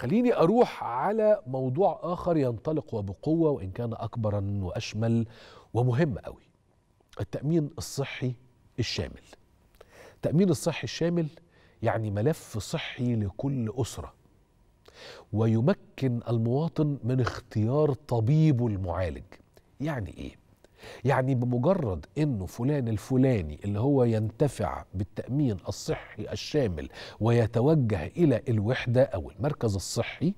خليني أروح على موضوع آخر ينطلق وبقوة وإن كان أكبرا وأشمل ومهم قوي، التأمين الصحي الشامل. التأمين الصحي الشامل يعني ملف صحي لكل أسرة، ويمكن المواطن من اختيار طبيبه المعالج. يعني إيه؟ يعني بمجرد إنه فلان الفلاني اللي هو ينتفع بالتأمين الصحي الشامل ويتوجه إلى الوحدة أو المركز الصحي،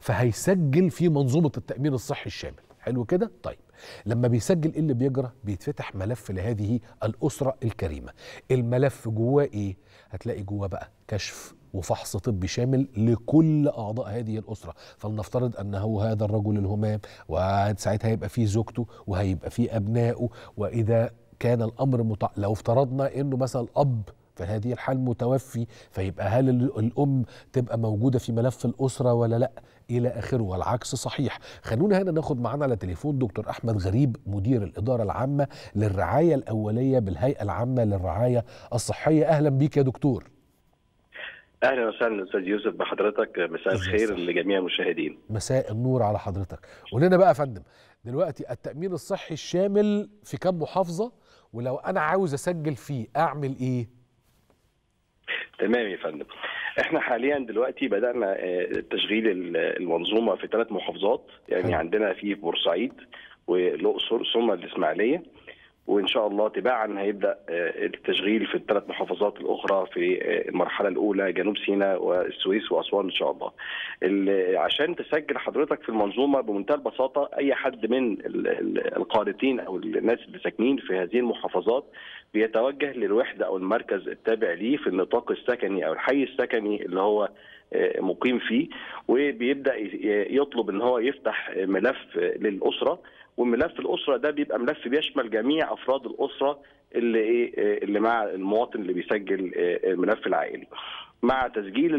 فهيسجل في منظومة التأمين الصحي الشامل. حلو كده؟ طيب لما بيسجل اللي بيجرى بيتفتح ملف لهذه الأسرة الكريمة. الملف جواه إيه؟ هتلاقي جواه بقى كشف وفحص طبي شامل لكل أعضاء هذه الأسرة. فلنفترض أنه هذا الرجل الهمام، وساعتها هيبقى فيه زوجته وهيبقى فيه أبنائه، وإذا كان الأمر لو افترضنا أنه مثلا الأب في هذه الحال متوفي، فيبقى هل الأم تبقى موجودة في ملف الأسرة ولا لأ؟ إلى آخره، والعكس صحيح. خلونا هنا ناخد معانا على تليفون دكتور أحمد غريب، مدير الإدارة العامة للرعاية الأولية بالهيئة العامة للرعاية الصحية. أهلا بيك يا دكتور. اهلا وسهلا استاذ يوسف بحضرتك، مساء الخير لجميع المشاهدين. مساء النور على حضرتك. قول لنا بقى يا فندم دلوقتي التأمين الصحي الشامل في كام محافظة، ولو انا عاوز اسجل فيه اعمل ايه؟ تمام يا فندم، احنا حاليا دلوقتي بدأنا تشغيل المنظومة في 3 محافظات، يعني عندنا في بورسعيد والأقصر ثم الإسماعيلية، وإن شاء الله تباعا هيبدأ التشغيل في ال3 محافظات الأخرى في المرحلة الأولى، جنوب سيناء والسويس وأسوان إن شاء الله. عشان تسجل حضرتك في المنظومة بمنتهى البساطة، أي حد من القارتين أو الناس اللي ساكنين في هذه المحافظات بيتوجه للوحدة أو المركز التابع ليه في النطاق السكني أو الحي السكني اللي هو مقيم فيه، وبيبدأ يطلب إن هو يفتح ملف للأسرة. وملف الأسرة ده بيبقى ملف بيشمل جميع أفراد الأسرة اللي مع المواطن اللي بيسجل الملف العائلي. مع تسجيل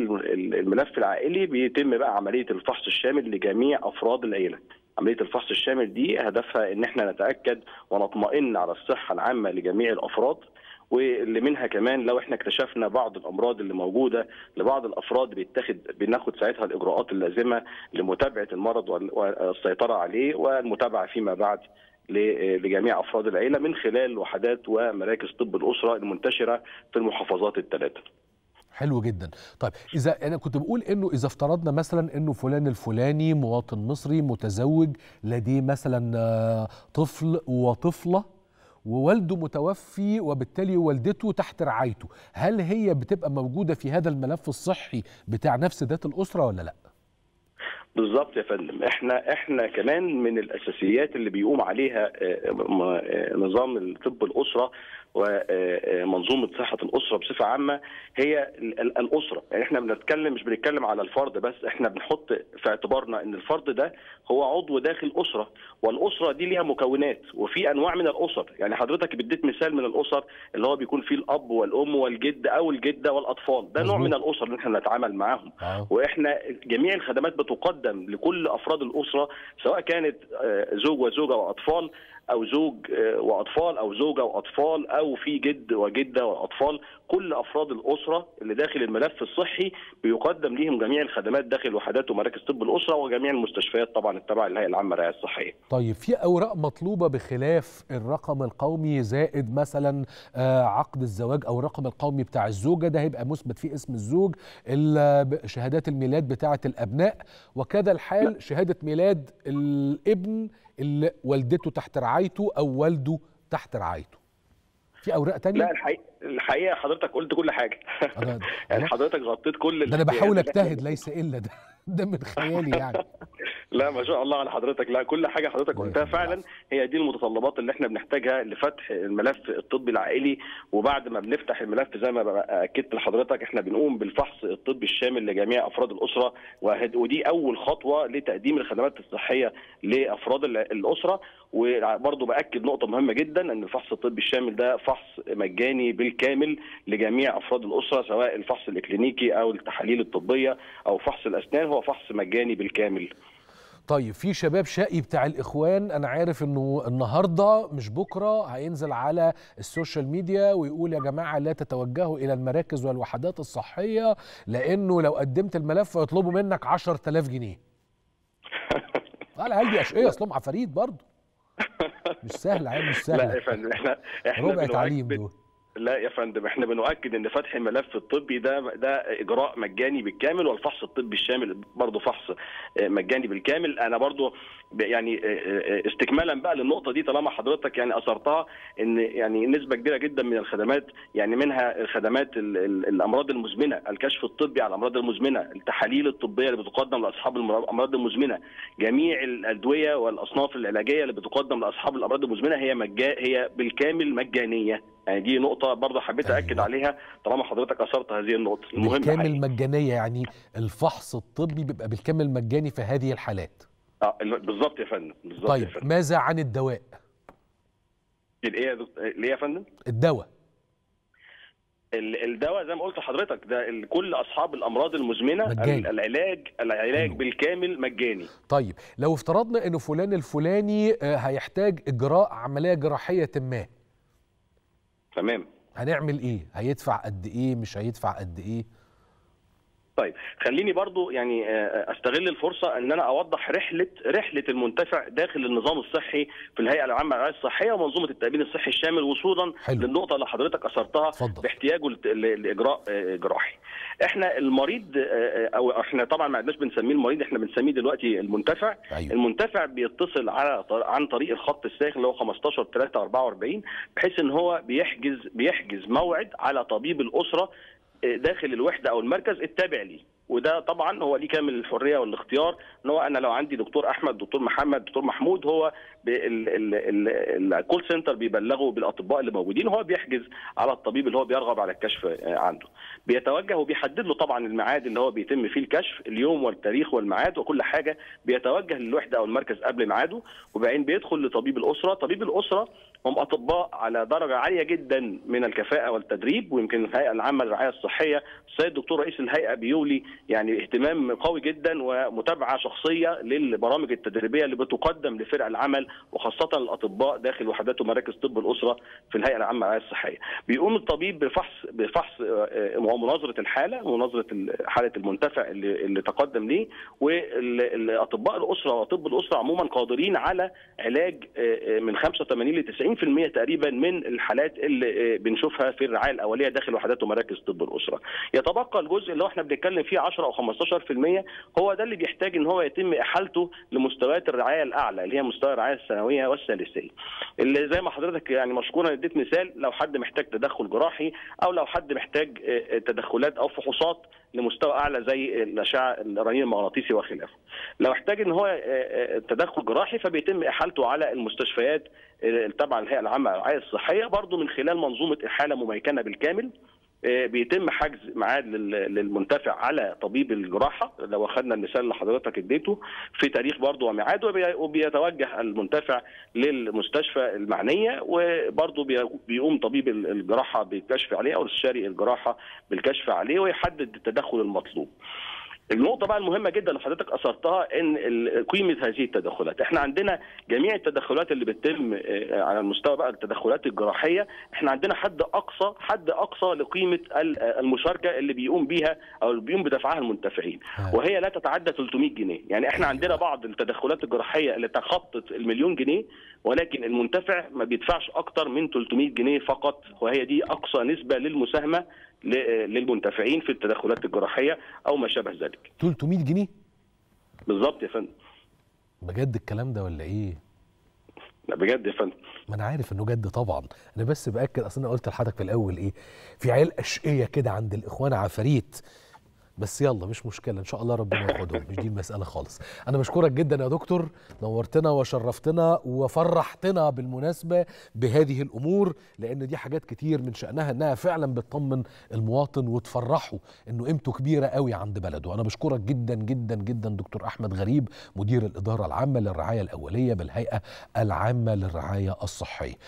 الملف العائلي بيتم بقى عملية الفحص الشامل لجميع أفراد العائلة. عملية الفحص الشامل دي هدفها إن احنا نتأكد ونطمئن على الصحة العامة لجميع الأفراد، واللي منها كمان لو احنا اكتشفنا بعض الامراض اللي موجوده لبعض الافراد بناخد ساعتها الاجراءات اللازمه لمتابعه المرض والسيطره عليه والمتابعه فيما بعد لجميع افراد العيله من خلال وحدات ومراكز طب الاسره المنتشره في المحافظات ال3. حلو جدا. طيب اذا انا كنت بقول انه اذا افترضنا مثلا انه فلان الفلاني مواطن مصري متزوج لديه مثلا طفل وطفله ووالده متوفي، وبالتالي والدته تحت رعايته، هل هي بتبقى موجودة في هذا الملف الصحي بتاع نفس ذات الأسرة ولا لا؟ بالظبط يا فندم، احنا كمان من الاساسيات اللي بيقوم عليها نظام طب الاسره ومنظومه صحه الاسره بصفه عامه هي الاسره، يعني احنا مش بنتكلم على الفرد بس، احنا بنحط في اعتبارنا ان الفرد ده هو عضو داخل اسره، والاسره دي ليها مكونات وفي انواع من الاسر، يعني حضرتك بديت مثال من الاسر اللي هو بيكون فيه الاب والام والجد او الجده والاطفال، ده نوع من الاسر اللي احنا بنتعامل معاهم، واحنا جميع الخدمات بتقدم لكل أفراد الأسرة سواء كانت زوج وزوجة وأطفال أو زوج وأطفال أو زوجة وأطفال أو في جد وجدة وأطفال. كل أفراد الأسرة اللي داخل الملف الصحي بيقدم ليهم جميع الخدمات داخل وحدات ومراكز طب الأسرة وجميع المستشفيات طبعا التابعة للهيئة العامة للرعاية الصحية. طيب في أوراق مطلوبة بخلاف الرقم القومي زائد مثلا عقد الزواج أو الرقم القومي بتاع الزوجة، ده هيبقى مثبت فيه اسم الزوج، شهادات الميلاد بتاعة الأبناء، وكذا الحال شهادة ميلاد الابن اللي والدته تحت رعايته أو والده تحت رعايته. في أوراق تانية؟ لا الحقيقة حضرتك قلت كل حاجة. يعني حضرتك غطيت كل ده، أنا بحاول أجتهد ليس إلا ده من خيالي يعني. لا ما شاء الله على حضرتك، لا كل حاجة حضرتك قلتها فعلا، هي دي المتطلبات اللي احنا بنحتاجها لفتح الملف الطبي العائلي. وبعد ما بنفتح الملف زي ما أكدت لحضرتك احنا بنقوم بالفحص الطبي الشامل لجميع أفراد الأسرة، ودي أول خطوة لتقديم الخدمات الصحية لأفراد الأسرة. وبرضه بأكد نقطة مهمة جدا، أن الفحص الطبي الشامل ده فحص مجاني بالكامل لجميع أفراد الأسرة، سواء الفحص الإكلينيكي أو التحاليل الطبية أو فحص الأسنان، هو فحص مجاني بالكامل. طيب في شباب شقي بتاع الإخوان، أنا عارف أنه النهاردة مش بكرة هينزل على السوشيال ميديا ويقول يا جماعة لا تتوجهوا إلى المراكز والوحدات الصحية لأنه لو قدمت الملف يطلبوا منك 10,000 جنيه. العيال دي أشقية أصلهم عفاريت برضه، مش سهل عيال، مش سهل. لا يا فندم احنا ربع تعليم دول. لا يا فندم، احنا بنؤكد ان فتح الملف الطبي ده اجراء مجاني بالكامل، والفحص الطبي الشامل برضه فحص مجاني بالكامل. انا برضه يعني استكمالا بقى للنقطه دي، طالما حضرتك يعني اثرتها، ان يعني نسبه كبيره جدا من الخدمات، يعني منها خدمات الامراض المزمنه، الكشف الطبي على الامراض المزمنه، التحاليل الطبيه اللي بتقدم لاصحاب الامراض المزمنه، جميع الادويه والاصناف العلاجيه اللي بتقدم لاصحاب الامراض المزمنه هي بالكامل مجانيه. يعني دي نقطة برضه حبيت أأكد عليها طالما حضرتك أثرت هذه النقطة المهمة. بالكامل مجانية، يعني الفحص الطبي بيبقى بالكامل مجاني في هذه الحالات. بالظبط يا فندم، بالظبط. طيب يا فندم، ماذا عن الدواء؟ الإيه يا فندم؟ الدواء. الدواء زي ما قلت لحضرتك ده كل اصحاب الامراض المزمنه مجاني. العلاج بالكامل مجاني. طيب لو افترضنا إنه فلان الفلاني هيحتاج إجراء عملية جراحية ما، تمام، هنعمل ايه؟ هيدفع قد ايه؟ مش هيدفع قد ايه؟ طيب خليني برضو يعني استغل الفرصه ان انا اوضح رحله المنتفع داخل النظام الصحي في الهيئه العامه للرعايه الصحيه ومنظومه التامين الصحي الشامل، وصولا للنقطه اللي حضرتك اثرتها باحتياجه لاجراء جراحي. احنا المريض، او احنا طبعا ما عدناش بنسميه المريض، احنا بنسميه دلوقتي المنتفع. أيوه. المنتفع بيتصل عن طريق الخط الساخن اللي هو 15 344، بحيث ان هو بيحجز موعد على طبيب الاسره داخل الوحده او المركز التابع ليه، وده طبعا هو ليه كامل الحريه والاختيار ان هو انا لو عندي دكتور احمد، دكتور محمد، دكتور محمود، هو الكول سنتر بيبلغه بالاطباء اللي موجودين، هو بيحجز على الطبيب اللي هو بيرغب على الكشف عنده، بيتوجه وبيحدد له طبعا الميعاد اللي هو بيتم فيه الكشف، اليوم والتاريخ والميعاد وكل حاجه، بيتوجه للوحده او المركز قبل ميعاده، وبعدين بيدخل لطبيب الاسره. طبيب الاسره هم اطباء على درجه عاليه جدا من الكفاءه والتدريب، ويمكن الهيئه العامه للرعايه الصحيه السيد دكتور رئيس الهيئه بيولي يعني اهتمام قوي جدا ومتابعه شخصيه للبرامج التدريبيه اللي بتقدم لفرق العمل وخاصه الاطباء داخل وحدات ومراكز طب الاسره في الهيئه العامه للرعايه الصحيه. بيقوم الطبيب بفحص ومناظره الحاله، مناظره حاله المنتفع اللي تقدم ليه، والاطباء الاسره وطب الاسره عموما قادرين على علاج من 85 ل 90% تقريبا من الحالات اللي بنشوفها في الرعايه الاوليه داخل وحدات ومراكز طب الاسره. يتبقى الجزء اللي احنا بنتكلم فيه 10 او 15%، هو ده اللي بيحتاج ان هو يتم احالته لمستويات الرعايه الاعلى اللي هي مستوى الرعايه الثانويه والثالثيه، اللي زي ما حضرتك يعني مشكورا اديت مثال، لو حد محتاج تدخل جراحي او لو حد محتاج تدخلات او فحوصات لمستوى اعلى زي الاشعه الرنين المغناطيسي وخلافه. لو احتاج ان هو تدخل جراحي فبيتم احالته على المستشفيات تبع الهيئه العامه للرعايه الصحيه برضه من خلال منظومه احاله مميكنه بالكامل. بيتم حجز ميعاد للمنتفع على طبيب الجراحه لو اخذنا المثال اللي حضرتك اديته في تاريخ برضه وميعاد، وبيتوجه المنتفع للمستشفى المعنيه، وبرضه بيقوم طبيب الجراحه بالكشف عليه او استشاري الجراحه بالكشف عليه ويحدد التدخل المطلوب. النقطة بقى المهمة جدا اللي حضرتك أثرتها إن قيمة هذه التدخلات، إحنا عندنا جميع التدخلات اللي بتتم على المستوى بقى التدخلات الجراحية، إحنا عندنا حد أقصى لقيمة المشاركة اللي بيقوم بيها أو اللي بيقوم بدفعها المنتفعين، وهي لا تتعدى 300 جنيه. يعني إحنا عندنا بعض التدخلات الجراحية اللي تخطت 1,000,000 جنيه، ولكن المنتفع ما بيدفعش أكتر من 300 جنيه فقط، وهي دي أقصى نسبة للمساهمة للمنتفعين في التدخلات الجراحيه او ما شابه ذلك. 300 جنيه؟ بالظبط يا فندم. بجد الكلام ده ولا ايه؟ لا بجد يا فندم. ما انا عارف انه جد طبعا، انا بس باكد، اصل انا قلت لحضرتك في الاول ايه؟ في عيال اشقيه كده عند الاخوان عفاريت، بس يلا مش مشكله ان شاء الله ربنا ياخدهم، مش دي المساله خالص. انا بشكرك جدا يا دكتور، نورتنا وشرفتنا وفرحتنا بالمناسبه بهذه الامور، لان دي حاجات كتير من شانها انها فعلا بتطمن المواطن وتفرحه انه قيمته كبيره قوي عند بلده. انا بشكرك جدا جدا جدا دكتور احمد غريب، مدير الاداره العامه للرعايه الاوليه بالهيئه العامه للرعايه الصحيه.